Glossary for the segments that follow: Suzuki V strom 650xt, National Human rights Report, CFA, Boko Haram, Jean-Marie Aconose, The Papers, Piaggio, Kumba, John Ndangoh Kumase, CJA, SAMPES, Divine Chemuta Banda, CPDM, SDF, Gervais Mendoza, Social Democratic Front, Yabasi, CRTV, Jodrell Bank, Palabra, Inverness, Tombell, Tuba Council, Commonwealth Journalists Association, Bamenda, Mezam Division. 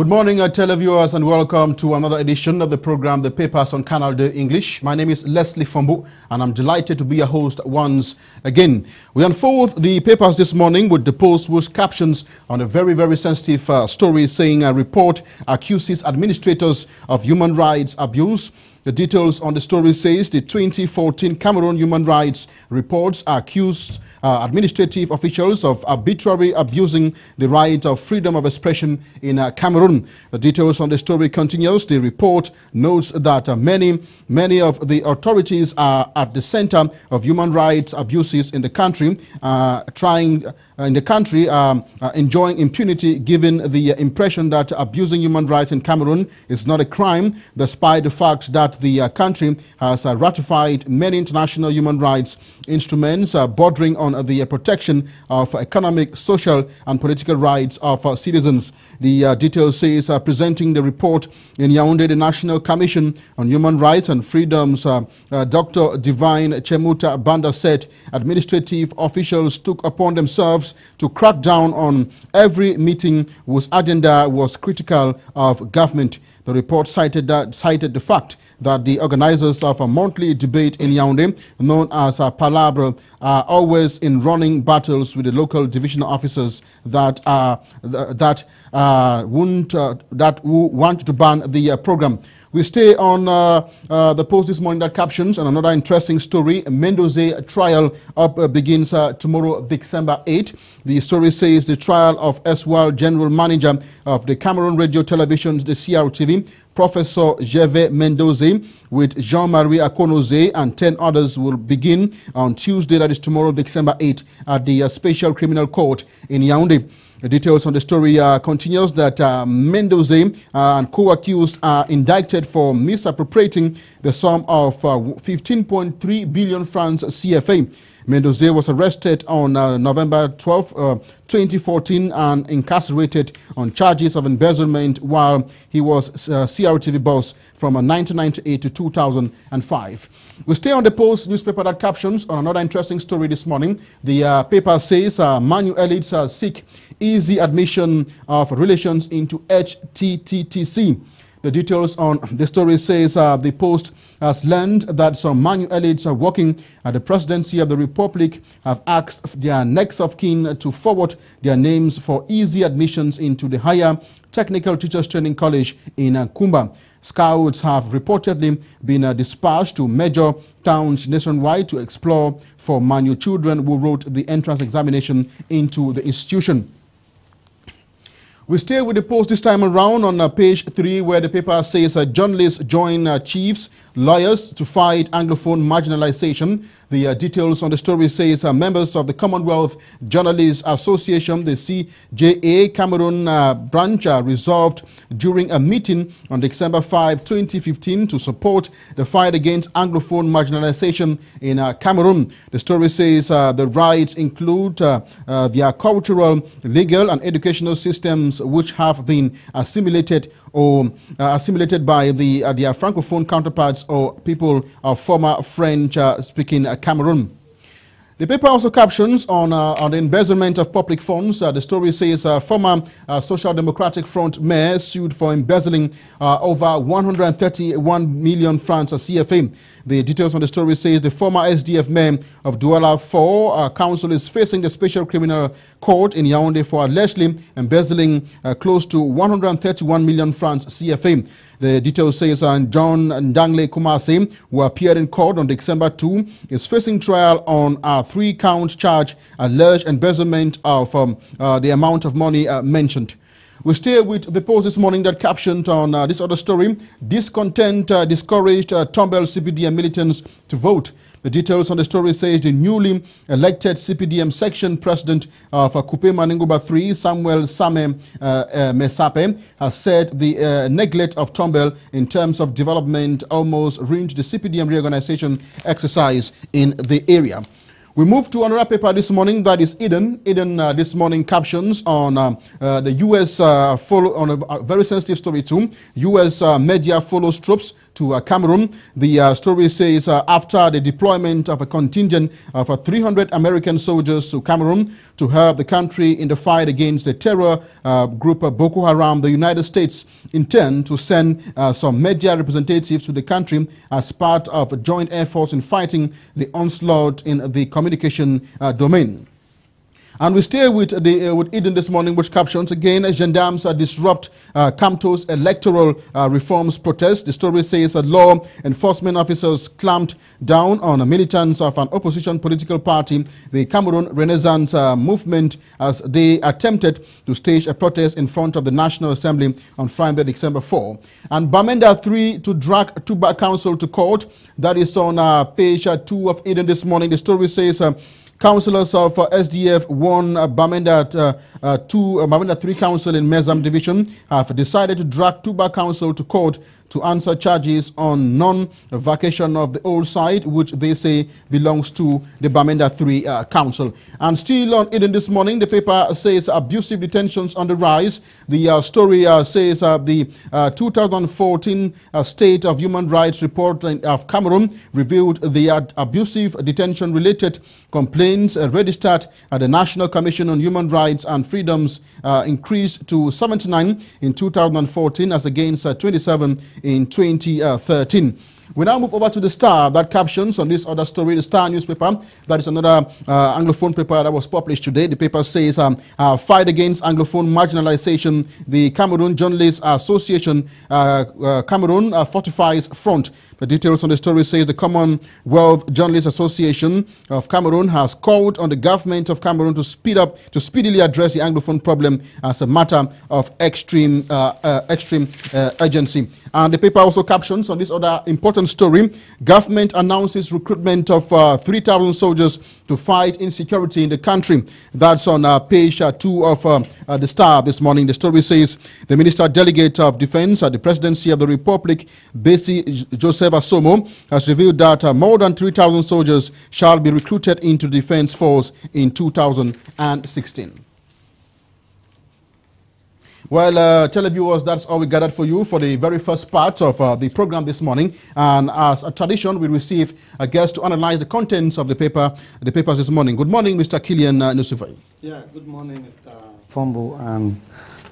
Good morning, televiewers, and welcome to another edition of the program, The Papers on Canal 2 English. My name is Lesley Fombuh, and I'm delighted to be your host once again. We unfold the papers this morning with the post with captions on a very sensitive story saying a report accuses administrators of human rights abuse. The details on the story says the 2014 Cameroon Human Rights Reports accused administrative officials of arbitrarily abusing the right of freedom of expression in Cameroon. The details on the story continues. The report notes that many of the authorities are at the center of human rights abuses in the country, enjoying impunity, given the impression that abusing human rights in Cameroon is not a crime, despite the fact that the country has ratified many international human rights instruments bordering on the protection of economic, social, and political rights of citizens. The details says presenting the report in Yaoundé, the National Commission on Human Rights and Freedoms, Dr. Divine Chemuta Banda said administrative officials took upon themselves to crack down on every meeting whose agenda was critical of government. The report cited the fact that the organizers of a monthly debate in Yaoundé, known as Palabra, are always in running battles with the local divisional officers who want to ban the program. We stay on the post this morning that captions on another interesting story. Mendoza trial begins tomorrow, December 8. The story says the trial of SWAL General Manager of the Cameroon Radio Television, the CRTV, Professor Gervais Mendoza, with Jean-Marie Aconose and 10 others will begin on Tuesday, that is tomorrow, December 8, at the Special Criminal Court in Yaoundé. The details on the story continues that Mendoza and co-accused are indicted for misappropriating the sum of 15.3 billion francs CFA. Mendoza was arrested on November 12, 2014 and incarcerated on charges of embezzlement while he was CRTV boss from 1998 to 2005. We stay on the Post newspaper that captions on another interesting story this morning. The paper says Manu elites seek easy admission of relations into HTTTC. The details on the story says the Post has learned that some Manu elites are working at the presidency of the Republic have asked their next of kin to forward their names for easy admissions into the higher technical teachers training college in Kumba. Scouts have reportedly been dispatched to major towns nationwide to explore for Manu children who wrote the entrance examination into the institution. We stay with the Post this time around on page 3, where the paper says journalists join chiefs, lawyers to fight Anglophone marginalization. The details on the story says members of the Commonwealth Journalists Association, the CJA Cameroon branch, resolved during a meeting on December 5, 2015 to support the fight against Anglophone marginalization in Cameroon. The story says the rights include their cultural, legal, and educational systems which have been assimilated or by their francophone counterparts or people of former French-speaking Cameroon. The paper also captions on the embezzlement of public funds. The story says former Social Democratic Front mayor sued for embezzling over 131 million francs CFA. The details on the story says the former SDF mayor of Douala 4 Council is facing the Special Criminal Court in Yaoundé for allegedly embezzling close to 131 million francs CFA. The details says John Ndangoh Kumase, who appeared in court on December 2, is facing trial on a 3-count charge, alleged embezzlement of the amount of money mentioned. We stay with the Post this morning that captioned on this other story, discontent discouraged Tombell CPDM militants to vote. The details on the story says the newly elected CPDM section president of Kupe Manenguba 3, Samuel Same Mesape, has said the neglect of Tombell in terms of development almost ruined the CPDM reorganization exercise in the area. We move to another paper this morning, that is Eden. Eden this morning captions on the U.S. follow on a very sensitive story too. U.S. media follows troops to Cameroon. The story says after the deployment of a contingent of 300 American soldiers to Cameroon to help the country in the fight against the terror group Boko Haram, the United States intend to send some media representatives to the country as part of a joint effort in fighting the onslaught in the communication domain. And we stay with Eden this morning, which captions again, gendarmes disrupt Camto's electoral reforms protest. The story says that law enforcement officers clamped down on militants of an opposition political party, the Cameroon Renaissance Movement, as they attempted to stage a protest in front of the National Assembly on Friday, December 4. And Bamenda 3 to drag Tuba Council to court. That is on page 2 of Eden this morning. The story says councillors of SDF warn Bamenda 3 Council in Mezam Division have decided to drag Tuba Council to court to answer charges on non-vacation of the old site, which they say belongs to the Bamenda 3 Council. And still on Eden this morning, the paper says abusive detentions on the rise. The story says the 2014 State of Human Rights Report of Cameroon revealed the abusive detention-related complaints registered at the National Commission on Human Rights and Freedoms increased to 79 in 2014 as against 27 in 2013. We now move over to the Star, that captions on this other story, the Star newspaper. That is another Anglophone paper that was published today. The paper says, fight against Anglophone marginalization. The Cameroon Journalists Association, Cameroon fortifies front. The details on the story says the Commonwealth Journalists Association of Cameroon has called on the government of Cameroon to speedily address the Anglophone problem as a matter of extreme urgency. And the paper also captions on this other important story. Government announces recruitment of 3,000 soldiers to fight insecurity in the country. That's on page 2 of the Star this morning. The story says the Minister Delegate of Defense at the Presidency of the Republic, Bessy Joseph Asomo, has revealed that more than 3,000 soldiers shall be recruited into the defense force in 2016. Well, televiewers, that's all we gathered for you for the very first part of the program this morning. And as a tradition, we receive a guest to analyze the contents of the papers this morning. Good morning, Mr. Killian Nusufai. Yeah, good morning, Mr. Fombuh, and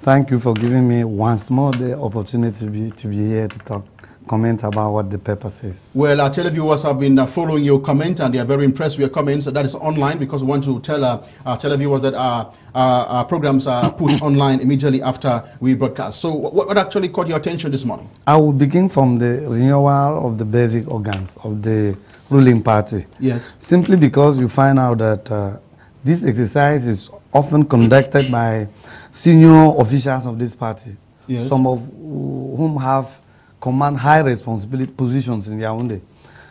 thank you for giving me once more the opportunity to be here to comment about what the paper says. Well, our televiewers have been following your comment, and they are very impressed with your comments. That is online, because we want to tell our televiewers that our programs are put online immediately after we broadcast. So what actually caught your attention this morning? I will begin from the renewal of the basic organs of the ruling party. Yes. Simply because you find out that this exercise is often conducted by senior officials of this party, yes, some of whom have command high responsibility positions in Yaoundé.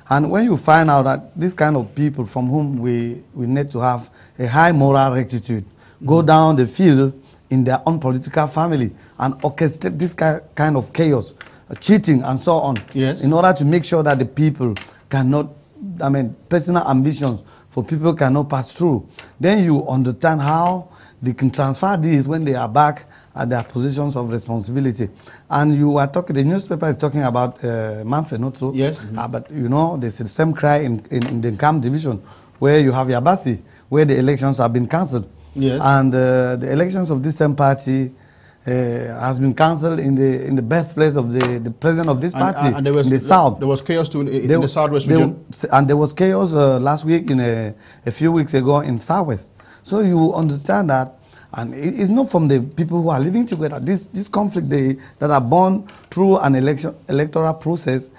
And when you find out that this kind of people from whom we need to have a high moral rectitude, mm-hmm, go down the field in their own political family and orchestrate this kind of chaos, cheating and so on, yes, in order to make sure that the people cannot, I mean, personal ambitions for people cannot pass through, then you understand how they can transfer these when they are back at their positions of responsibility. And you are talking, the newspaper is talking about Manfenotso. Yes. Mm-hmm. But you know, there's the same cry in the Nkam division, where you have Yabasi, where the elections have been cancelled. Yes. And the elections of this same party has been cancelled in the birthplace of the president of this party, and there was, in the south. There was chaos too in the southwest region. And there was chaos last week, a few weeks ago in southwest. So you understand that, and it's not from the people who are living together. This conflict that are born through an electoral process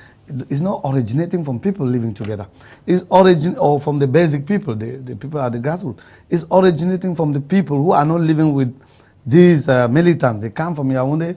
is not originating from people living together. It's or from the basic people, the people at the grassroots. It's originating from the people who are not living with these militants. They come from Yaoundé,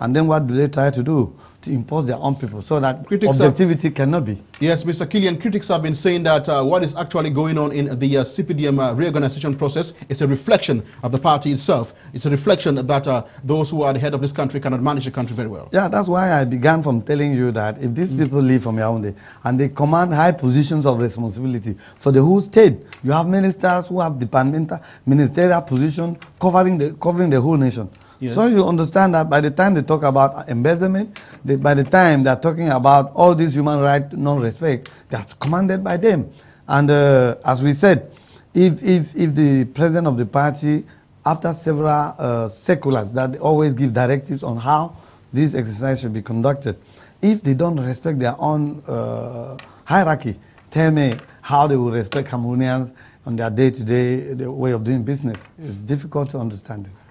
and then what do they try to do? to impose their own people so that critics objectivity cannot be. Yes, Mr. Killian, critics have been saying that what is actually going on in the CPDM reorganization process is a reflection of the party itself. It's a reflection that those who are the head of this country cannot manage the country very well. Yeah, that's why I began from telling you that if these people leave from Yaoundé and they command high positions of responsibility for the whole state, you have ministers who have departmental ministerial position covering the whole nation. Yes. So you understand that by the time they talk about embezzlement, by the time they're talking about all these human rights non-respect, they're commanded by them. And as we said, if the president of the party, after several circulars that they always give directives on how this exercise should be conducted, if they don't respect their own hierarchy, tell me how they will respect Cameroonians on their day-to-day way of doing business. It's difficult to understand this.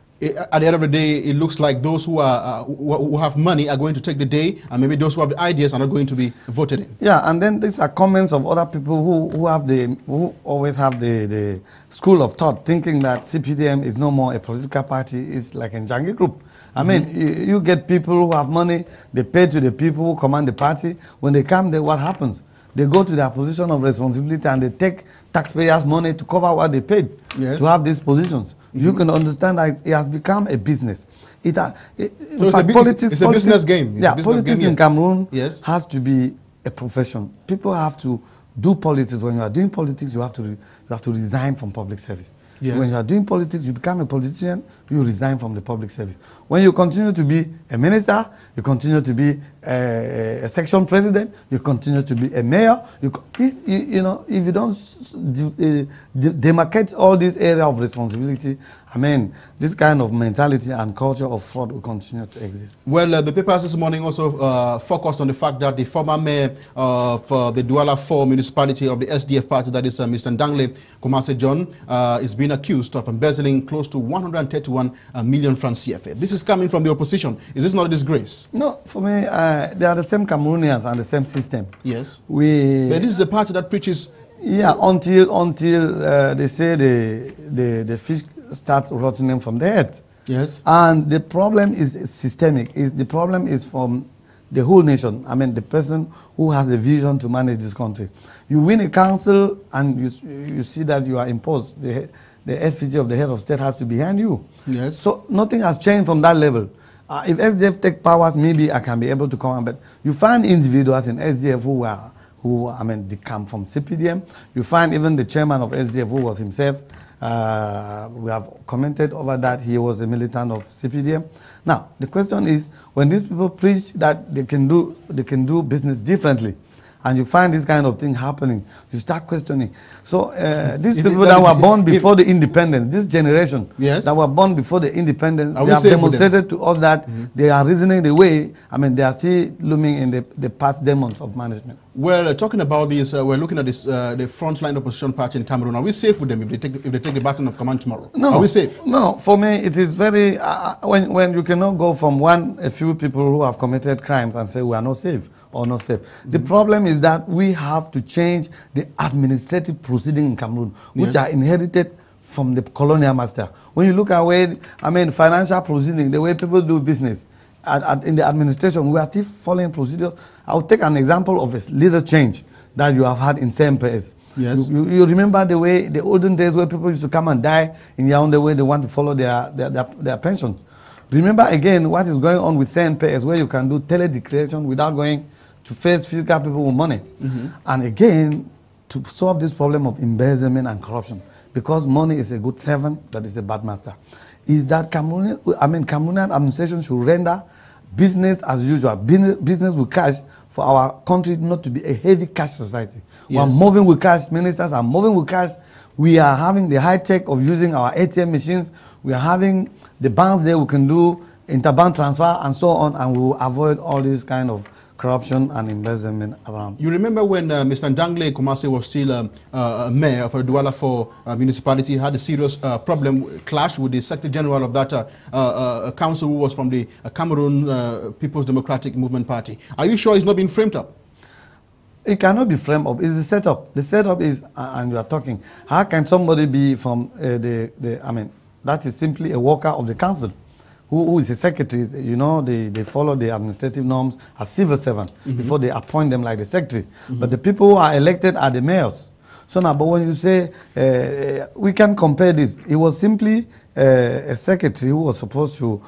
At the end of the day, it looks like those who are who have money are going to take the day, and maybe those who have the ideas are not going to be voted in. Yeah, and then these are comments of other people who always have the school of thought, thinking that CPDM is no more a political party; it's like a Njagi group. I mean, you get people who have money; they pay to the people who command the party. When they come, then what happens? They go to their position of responsibility and they take taxpayers' money to cover what they paid to have these positions. You can understand that it has become a business. It's a business game. Politics in Cameroon has to be a profession. People have to do politics. When you are doing politics, you have to resign from public service. Yes. When you are doing politics, you become a politician, you resign from the public service. When you continue to be a minister, you continue to be a section president, you continue to be a mayor. You know, if you don't demarcate all these areas of responsibility, I mean, this kind of mentality and culture of fraud will continue to exist. Well, the papers this morning also focused on the fact that the former mayor of the Douala 4 municipality of the SDF party, that is Mr. Ndangoh Kumase John, is being accused of embezzling close to 131 million from CFA. This is coming from the opposition. Is this not a disgrace? No, for me, they are the same Cameroonians and the same system. Yes. But this is a party that preaches... Yeah, until they say the fish starts rotting from the head. Yes. And the problem is systemic. The problem is from the whole nation. I mean, the person who has a vision to manage this country. You win a council and you see that you are imposed. The effigy of the head of state has to be behind you. Yes. So nothing has changed from that level. If SDF take powers, maybe I can be able to come. But you find individuals in SDF who come from CPDM. You find even the chairman of SDF who was himself. We have commented over that he was a militant of CPDM. Now the question is, when these people preach that they can do business differently, and you find this kind of thing happening, you start questioning. So these people that were born before the independence, this generation that were born before the independence, they have demonstrated to us that they are reasoning the way. I mean, they are still looming in the past demons of management. Well, talking about this, we're looking at this the frontline opposition party in Cameroon. Are we safe with them if they take the baton of command tomorrow? No, are we safe? No, for me it is very when you cannot go from a few people who have committed crimes and say we are not safe or not safe. The problem is that we have to change the administrative proceedings in Cameroon, which are inherited from the colonial master. When you look at financial proceedings, the way people do business. In the administration, we are still following procedures. I'll take an example of a little change that you have had in SAMPES. Yes. You remember the way the olden days where people used to come and die in Yaoundé where they want to follow their pensions. Remember again what is going on with SAMPES where you can do tele-declaration without going to face physical people with money. And again, to solve this problem of embezzlement and corruption, because money is a good servant that is a bad master, is that Cameroonian administration should render business as usual, business with cash, for our country not to be a heavy cash society. Yes. We are moving with cash, ministers are moving with cash. We are having the high tech of using our ATM machines. We are having the banks there, we can do interbank transfer and so on, and we will avoid all these kind of corruption and embezzlement around. You remember when Mr. Ndangoh Kumase was still mayor of Douala 4 municipality, had a serious problem, clash with the Secretary General of that council who was from the Cameroon People's Democratic Movement Party. Are you sure it's not being framed up? It cannot be framed up. It's the setup. The setup is, and you are talking, how can somebody be from that is simply a worker of the council. who is the secretary, you know, they follow the administrative norms as civil servants before they appoint them like the secretary. But the people who are elected are the mayors. So now, but when you say, we can compare this, it was simply a secretary who was supposed to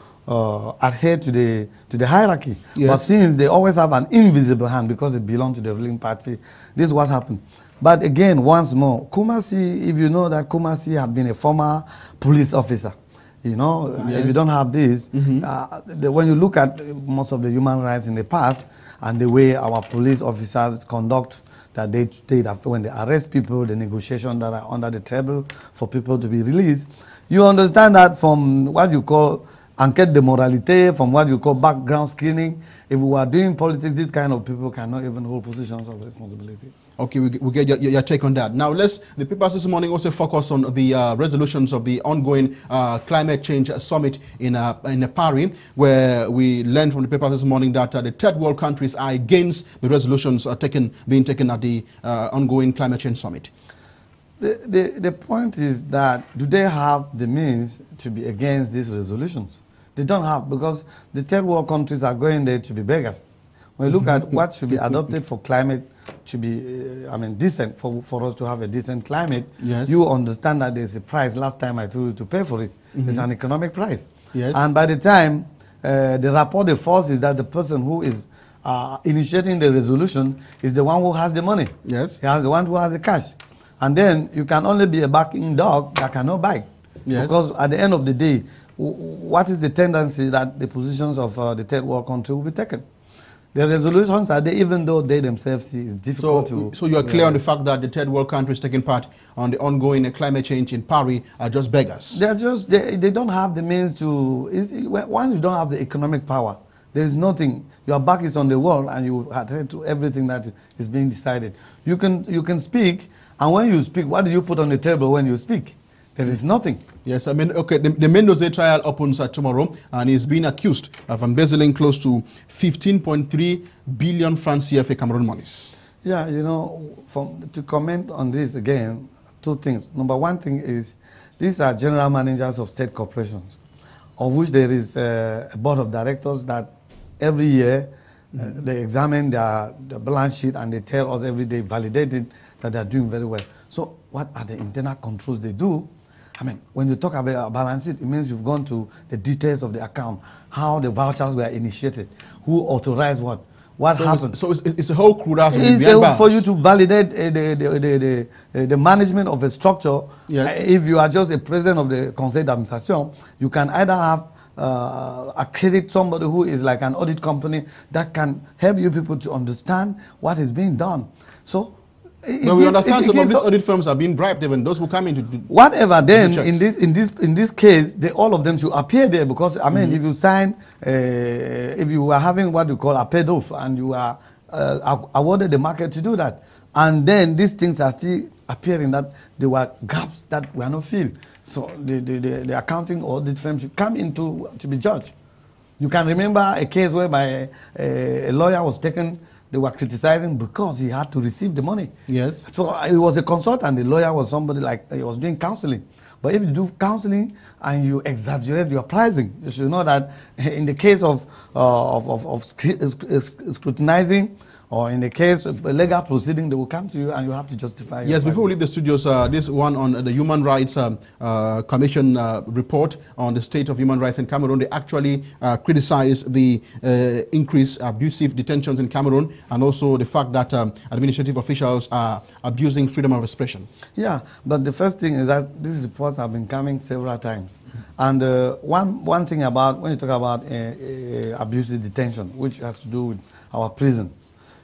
adhere to the hierarchy. Yes. But since they always have an invisible hand because they belong to the ruling party, this is what happened. But again, once more, Kumasi, if you know that Kumasi had been a former police officer, you know, if you don't have this, when you look at most of the human rights in the past and the way our police officers conduct their day-to-day, when they arrest people, the negotiations that are under the table for people to be released, you understand that from what you call enquête de moralité, from what you call background screening, if we are doing politics, these kind of people cannot even hold positions of responsibility. Okay, we get your take on that. Now, the papers this morning also focus on the resolutions of the ongoing climate change summit in Paris, where we learned from the papers this morning that the third world countries are against the resolutions being taken at the ongoing climate change summit. The point is that, do they have the means to be against these resolutions? They don't have, because the third world countries are going there to be beggars. When you look at what should be adopted for climate to be, I mean, decent, for us to have a decent climate, you understand that there's a price. Last time I told you to pay for it. It's an economic price. And by the time the rapport de force is that the person who is initiating the resolution is the one who has the money. He has the one who has the cash. And then you can only be a barking dog that cannot bite. Because at the end of the day, what is the tendency that the positions of the third world country will be taken? The resolutions are there, even though they themselves see it's difficult to... So you're clear on the fact that the third world countries taking part on the ongoing climate change in Paris are just beggars? They're just, they don't have the means to... Once you don't have the economic power, there is nothing. Your back is on the wall and you adhere to everything that is being decided. You can speak, and when you speak, what do you put on the table when you speak? There is nothing. Yes, I mean, okay, the Mendoza trial opens tomorrow, and he's been accused of embezzling close to 15.3 billion francs CFA Cameroon monies. Yeah, you know, to comment on this again, two things. Number one thing is, these are general managers of state corporations, of which there is a board of directors that every year they examine their balance sheet and they tell us every day, validated, that they are doing very well. So what are the internal controls they do? I mean, when you talk about a balance sheet, it means you've gone to the details of the account, how the vouchers were initiated, who authorized what so happened. It's a whole crew that's for you to validate the management of a structure. If you are just a president of the Conseil d'administration, you can either have accredit somebody who is like an audit company that can help you people to understand what is being done. So. But we understand some of these audit firms are being bribed, even those who come into whatever. Then in this case, all of them should appear there, because I mean, if you sign, if you are having what you call a paid off, and you are awarded the market to do that, and then these things are still appearing that there were gaps that were not filled, so the accounting audit firm should come into to be judged. You can remember a case whereby a lawyer was taken. They were criticizing because he had to receive the money. So he was a consultant. The lawyer was somebody like, he was doing counseling. But if you do counseling and you exaggerate your pricing, you should know that in the case of scrutinizing, or in the case of a legal proceeding, they will come to you and you have to justify. Yes, before we leave the studios, this one on the Human Rights Commission report on the state of human rights in Cameroon, they actually criticized the increased abusive detentions in Cameroon, and also the fact that administrative officials are abusing freedom of expression. Yeah, but the first thing is that these reports have been coming several times. And one thing about, when you talk about abusive detention, which has to do with our prison,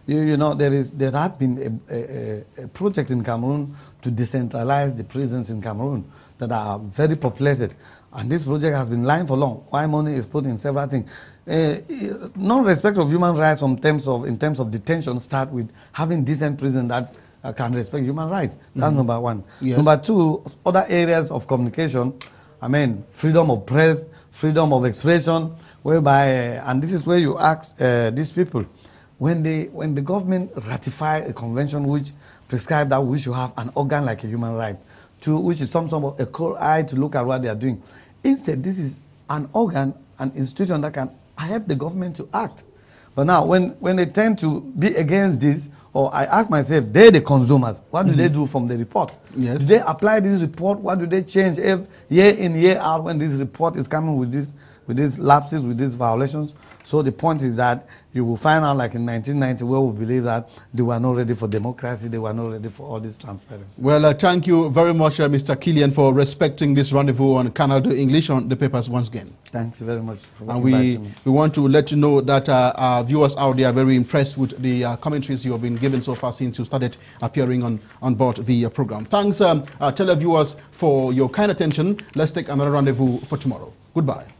you know, there have been a project in Cameroon to decentralize the prisons in Cameroon that are very populated. And this project has been lying for long. Why money is put in several things. Non-respect of human rights in terms of detention start with having decent prison that can respect human rights. That's number one. Number two, other areas of communication, I mean, freedom of press, freedom of expression, whereby, and this is where you ask these people, when the government ratified a convention which prescribed that we should have an organ like a human right, which is some sort of a cold eye to look at what they are doing. Instead, this is an organ an institution that can help the government to act. But now, when they tend to be against this, or I ask myself, they're the consumers. What do they do from the report? Yes. Do they apply this report? What do they change year in, year out when this report is coming with this? With these lapses, with these violations. So the point is that you will find out, like in 1990, where we believe that they were not ready for democracy, they were not ready for all this transparency. Well, thank you very much, Mr. Killian, for respecting this rendezvous on Canal 2 English on the papers once again. Thank you very much for inviting me. We want to let you know that our viewers out there are very impressed with the commentaries you have been given so far since you started appearing on board the program. Thanks, televiewers, for your kind attention. Let's take another rendezvous for tomorrow. Goodbye.